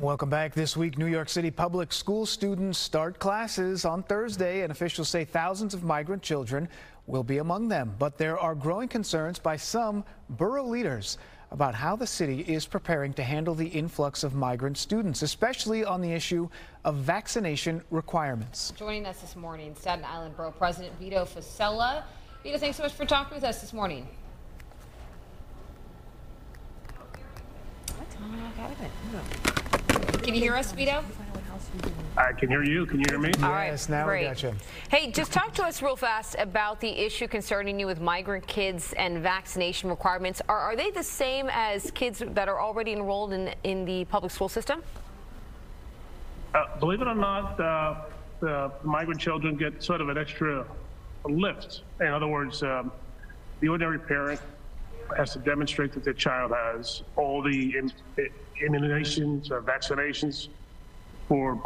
Welcome back. This week, New York City public school students start classes on Thursday, and officials say thousands of migrant children will be among them. But there are growing concerns by some borough leaders about how the city is preparing to handle the influx of migrant students, especially on the issue of vaccination requirements. Joining us this morning, Staten Island Borough President Vito Fossella. Vito, thanks so much for talking with us this morning. Can you hear us, Vito? I can hear you. Can you hear me? All right, yes, now great. We got you. Hey, just talk to us real fast about the issue concerning you with migrant kids and vaccination requirements. Are they the same as kids that are already enrolled in the public school system? Believe it or not, the migrant children get sort of an extra lift. In other words, the ordinary parent has to demonstrate that their child has all the immunizations or vaccinations for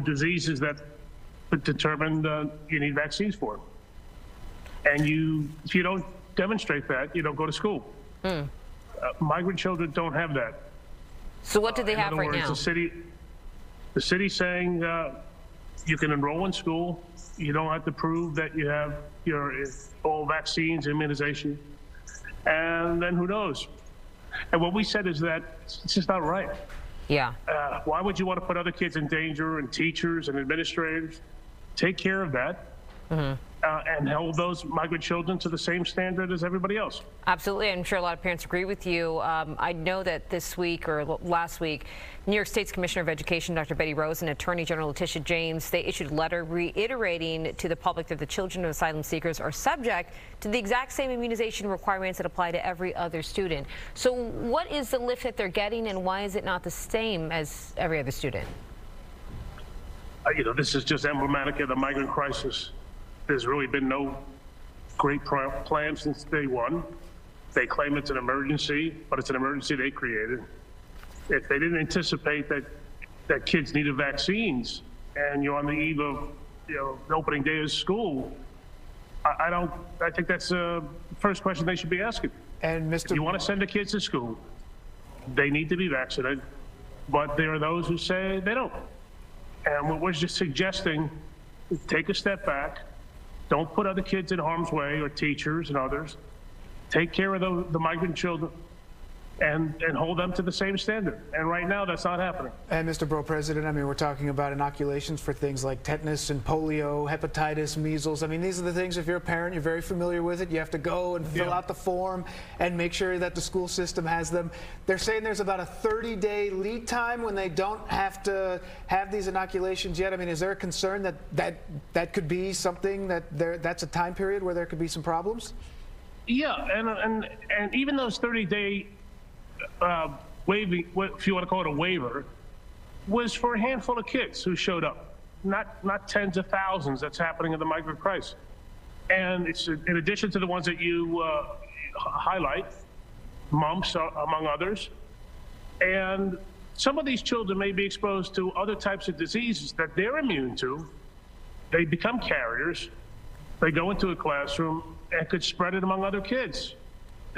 diseases that determine you need vaccines for. And if you don't demonstrate that, you don't go to school. Mm. Migrant children don't have that. So what do they have right now? The city saying you can enroll in school. You don't have to prove that you have your all vaccines, immunization. And then who knows? And what we said is that it's just not right. Yeah. Why would you want to put other kids in danger, and teachers and administrators? Take care of that. Mm-hmm. And hold those migrant children to the same standard as everybody else. Absolutely. I'm sure a lot of parents agree with you. I know that this week or last week, New York State's Commissioner of Education, Dr. Betty Rose, and Attorney General Letitia James, they issued a letter reiterating to the public that the children of asylum seekers are subject to the exact same immunization requirements that apply to every other student. So what is the lift that they're getting, and why is it not the same as every other student? You know, this is just emblematic of the migrant crisis. There's really been no great plan since day one. They claim it's an emergency, but it's an emergency they created. If they didn't anticipate that kids needed vaccines, and you're on the eve of the opening day of school, I think that's the first question they should be asking. And Mr. If you want to send the kids to school, they need to be vaccinated, but there are those who say they don't. And what we're just suggesting is take a step back. Don't put other kids in harm's way, or teachers and others. Take care of the migrant children and hold them to the same standard. And right now, that's not happening. And Mr. Borough President, I mean, we're talking about inoculations for things like tetanus and polio, hepatitis, measles. I mean, these are the things, if you're a parent, you're very familiar with it. You have to go and fill out the form and make sure that the school system has them. They're saying there's about a 30-day lead time when they don't have to have these inoculations yet. I mean, is there a concern that could be something that's a time period where there could be some problems? Yeah, and even those 30-day waiving, if you want to call it a waiver, was for a handful of kids who showed up, not tens of thousands. That's happening in the migrant crisis, and it's in addition to the ones that you highlight, mumps among others, and some of these children may be exposed to other types of diseases that they're immune to. They become carriers. They go into a classroom and could spread it among other kids,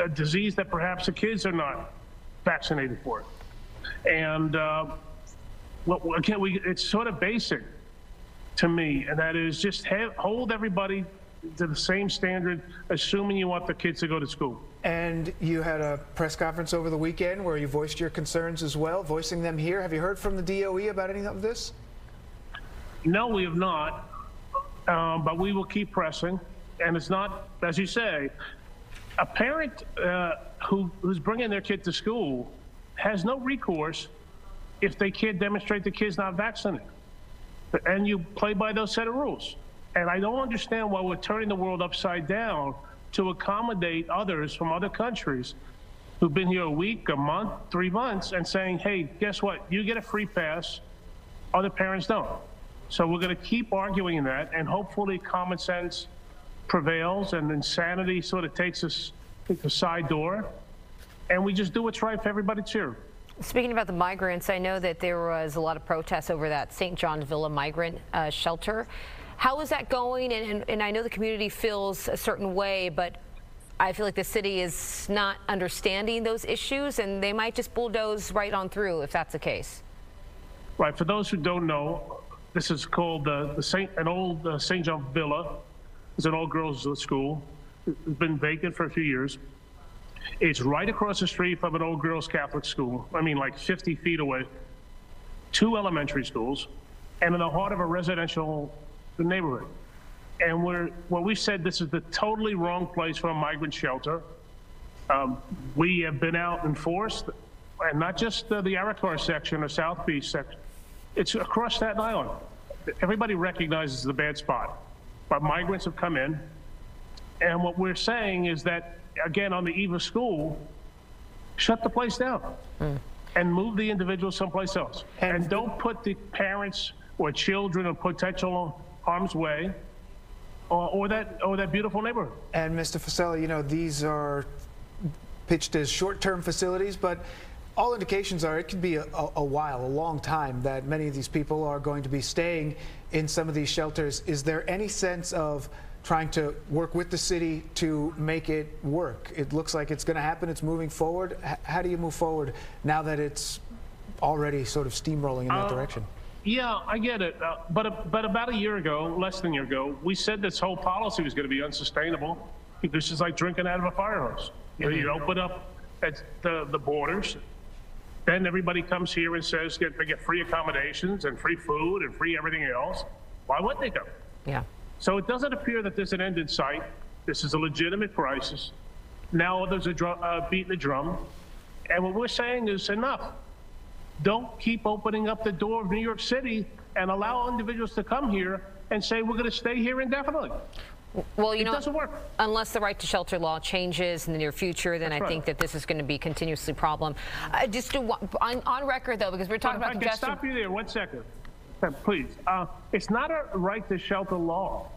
a disease that perhaps the kids are not vaccinated for. And again, it's sort of basic to me, and that is just hold everybody to the same standard, assuming you want the kids to go to school. And you had a press conference over the weekend where you voiced your concerns as well, voicing them here. Have you heard from the DOE about any of this? No, we have not, but we will keep pressing. And it's not, as you say, a parent who's bringing their kid to school has no recourse if they can't demonstrate the kid's not vaccinated. And you play by those set of rules. And I don't understand why we're turning the world upside down to accommodate others from other countries who've been here a week, a month, 3 months, and saying, hey, guess what? You get a free pass, other parents don't. So we're going to keep arguing that, and hopefully common sense prevails and insanity sort of takes us to the side door, and we just do what's right for everybody's here. Speaking about the migrants, I know that there was a lot of protests over that St. John Villa migrant shelter. How is that going? And I know the community feels a certain way, but I feel like the city is not understanding those issues, and they might just bulldoze right on through if that's the case. Right. For those who don't know, this is called an old St. John Villa. It's an all-girls school. It's been vacant for a few years. It's right across the street from an all-girls Catholic school. I mean, like 50 feet away. Two elementary schools, and in the heart of a residential neighborhood. And we said this is the totally wrong place for a migrant shelter. We have been out and forced, and not just the Arikar section or South Beach section. It's across Staten Island. Everybody recognizes the bad spot, but migrants have come in. And what we're saying is that, again, on the eve of school, shut the place down and move the individual someplace else. And don't put the parents or children in potential harm's way or that beautiful neighborhood. And Mr. Fossella, you know, these are pitched as short-term facilities, but all indications are it could be a long time that many of these people are going to be staying in some of these shelters. Is there any sense of trying to work with the city to make it work? It looks like it's going to happen. It's moving forward. How do you move forward now that it's already sort of steamrolling in that direction? Yeah, I get it. But about a year ago, less than a year ago, we said this whole policy was going to be unsustainable because it's like drinking out of a fire hose. You know, you open up at the borders. Then everybody comes here and says they get free accommodations and free food and free everything else. Why wouldn't they go? Yeah. So it doesn't appear that there's an end in sight. This is a legitimate crisis. Now others are beating the drum. And what we're saying is enough. Don't keep opening up the door of New York City and allow individuals to come here and say we're going to stay here indefinitely. Well, you know, it doesn't work. Unless the right to shelter law changes in the near future, then I think that this is going to be continuously a problem. On record, though, because we're talking about congestion. I can stop you there 1 second, please. It's not a right to shelter law.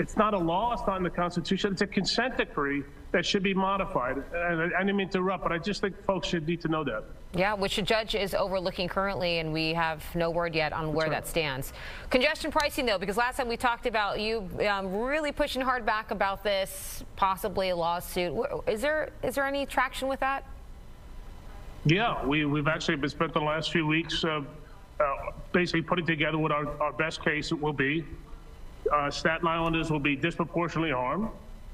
It's not a law. It's not in the Constitution. It's a consent decree that should be modified. And I didn't mean to interrupt, but I just think folks should need to know that. Yeah, which a judge is overlooking currently, and we have no word yet on where that stands. Congestion pricing, though, because last time we talked about you really pushing hard back about this, possibly a lawsuit. Is there any traction with that? Yeah, we've actually been spent the last few weeks basically putting together what our best case will be. Staten Islanders will be disproportionately harmed,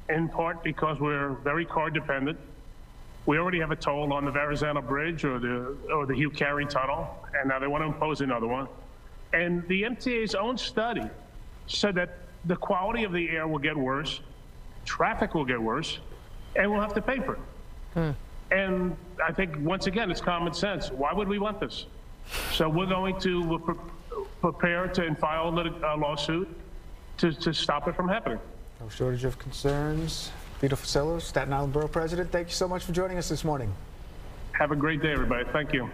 in part because we're very car dependent. We already have a toll on the Verrazano Bridge or the Hugh Carey Tunnel, and now they want to impose another one. And the MTA's own study said that the quality of the air will get worse, traffic will get worse, and we'll have to pay for it. And I think, once again, it's common sense. Why would we want this? So we're going to prepare to file a lawsuit to stop it from happening. No shortage of concerns. Vito Fossella, Staten Island Borough President, thank you so much for joining us this morning. Have a great day, everybody. Thank you.